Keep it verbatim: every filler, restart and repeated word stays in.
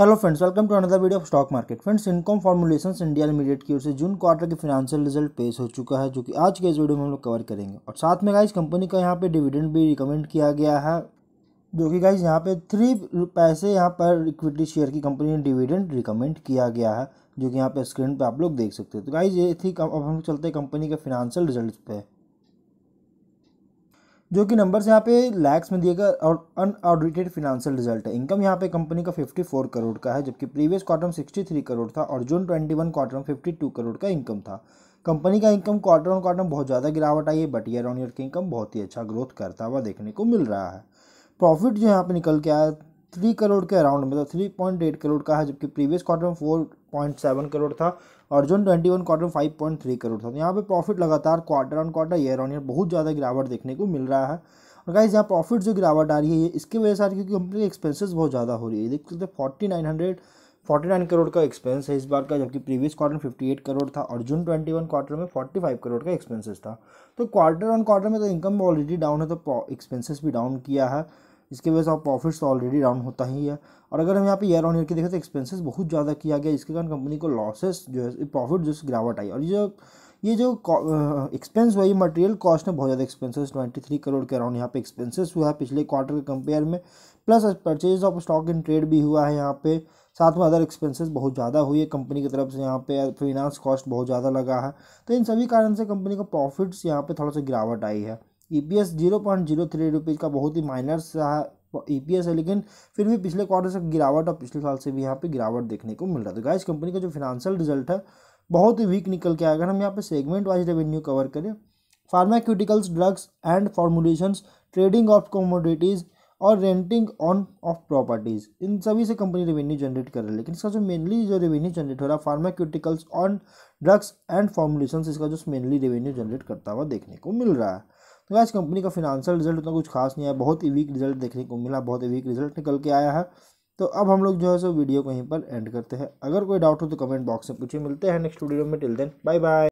Hello friends, welcome to another video of stock market. Friends, Syncom formulations India limited की ओर से June quarter के financial result पेश हो चुका है, जो कि आज के इस वीडियो में हम लोग कवर करेंगे। और साथ में गाइस कंपनी का यहाँ पे डिविडेंड भी रिकमेंड किया गया है, जो कि गाइस यहाँ पे थ्री पैसे यहाँ पर इक्विटी शेयर की कंपनी ने डिविडेंड रिकमेंड किया गया है, जो कि यहाँ पर स्क्रीन पर आप लोग देख सकते हो। तो गाइज ये थी, अब हम चलते हैं कंपनी के फिनेंशियल रिजल्ट पर, जो कि नंबर्स यहाँ पे लैक्स में दिए गए और अनऑडिटेड फिनेंशियल रिजल्ट है। इनकम यहाँ पे कंपनी का चौवन करोड़ का है, जबकि प्रीवियस क्वार्टर में तिरेसठ करोड़ था और जून इक्कीस क्वार्टर में बावन करोड़ का इनकम था। कंपनी का इनकम क्वार्टर ऑन क्वार्टर में बहुत ज़्यादा गिरावट आई है, बट ईयर ऑन ईयर की इनकम बहुत ही अच्छा ग्रोथ करता हुआ देखने को मिल रहा है। प्रॉफिट जो यहाँ पर निकल के आया तीन करोड़ के अराउंड, मतलब थ्री पॉइंट एट करोड़ का है, जबकि प्रीवियस क्वार्टर में फोर पॉइंट सेवन करोड़ था और जून ट्वेंटी वन क्वार्टर में फाइव पॉइंट थ्री करोड़ था। तो यहाँ पे प्रॉफिट लगातार quarter on quarter year on year बहुत ज़्यादा गिरावट देखने को मिल रहा है। और गाइस यहाँ प्रॉफिट जो गिरावट आ रही है इसकी वजह से आ रही है, क्योंकि कंपनी के एक्सपेंसेस बहुत ज़्यादा हो रही है। देख सकते forty nine hundred forty nine crore का एक्सपेंस है इस बार का, जबकि प्रीवियस क्वार्टर में फिफ्टी एट करोड़ था और जून ट्वेंटी वन क्वार्टर में फोर्टी फाइव करोड़ का एक्सपेंसेस था। तो क्वार्टर ऑन क्वार्टर में तो इनकम ऑलरेडी डाउन है, तो एक्सपेंसेस भी डाउन किया है, इसकी वजह से और प्रॉफिट्स तो ऑलरेडी डाउन होता ही है। और अगर हम यहाँ पे ईयर ऑन ईयर की देखें तो एक्सपेंसेस बहुत ज़्यादा किया गया, जिसके कारण कंपनी को लॉसेस जो है प्रॉफिट जो गिरावट आई। और ये जो ये जो एक्सपेंस हुआ, ये मटेरियल कॉस्ट में बहुत ज़्यादा एक्सपेंसेस ट्वेंटी थ्री करोड़ के अराउंड यहाँ पे एक्सपेंसेस हुआ है पिछले क्वार्टर के कंपेयर में, plus purchase of stock in trade भी हुआ है यहाँ पे। साथ में अदर एक्सपेंसेस बहुत ज़्यादा हुई है कंपनी की तरफ से, यहाँ पे फिनांस कॉस्ट बहुत ज़्यादा लगा है। तो इन सभी कारण से कंपनी का प्रॉफिट्स यहाँ पर थोड़ा सा गिरावट आई है। E P S zero point zero three rupees का बहुत ही माइनर सा ई पी एस है, लेकिन फिर भी पिछले क्वार्टर से गिरावट और पिछले साल से भी यहाँ पे गिरावट देखने को मिल रहा है। तो गाइस कंपनी का जो फिनेंशियल रिजल्ट है बहुत ही वीक निकल के आया। अगर हम यहाँ पे सेगमेंट वाइज रेवेन्यू कवर करें, pharmaceuticals, drugs and formulations, trading of commodities और रेंटिंग ऑन ऑफ प्रॉपर्टीज़, इन सभी से कंपनी रेवेन्यू जनरेट कर रही है। लेकिन इसका जो मेनली जो रेवेन्यू जनरेट हो रहा है pharmaceuticals on drugs and formulations, इसका जो मेनली रेवेन्यू जनरेट करता हुआ देखने को मिल रहा है। तो गाइस कंपनी का फिनेंशियल रिजल्ट उतना कुछ खास नहीं है, बहुत ही वीक रिजल्ट देखने को मिला, बहुत ही वीक रिजल्ट निकल के आया है। तो अब हम लोग जो है सो वीडियो को यहीं पर एंड करते हैं। अगर कोई डाउट हो तो कमेंट बॉक्स में पूछिए। मिलते हैं नेक्स्ट वीडियो में, टिल देन बाय बाय।